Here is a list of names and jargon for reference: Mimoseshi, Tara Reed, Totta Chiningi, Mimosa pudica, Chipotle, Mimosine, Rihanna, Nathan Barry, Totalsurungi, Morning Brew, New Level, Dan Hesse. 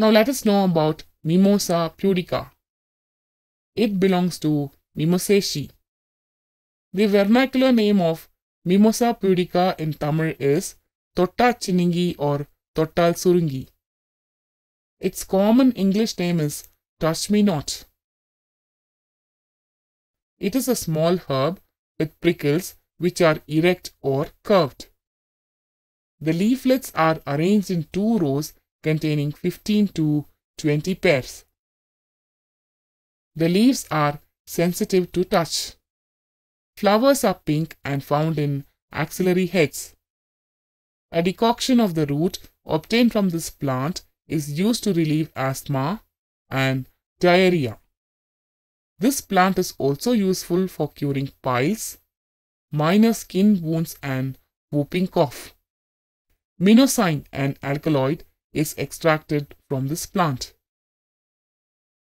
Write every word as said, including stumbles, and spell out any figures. Now let us know about Mimosa pudica. It belongs to Mimoseshi. The vernacular name of Mimosa pudica in Tamil is Totta Chiningi or Totalsurungi. Its common English name is touch me not. It is a small herb with prickles which are erect or curved. The leaflets are arranged in two rows containing fifteen to twenty pairs. The leaves are sensitive to touch. Flowers are pink and found in axillary heads. A decoction of the root obtained from this plant is used to relieve asthma and diarrhea. This plant is also useful for curing piles, minor skin wounds and whooping cough. Mimosine, an alkaloid, is extracted from this plant.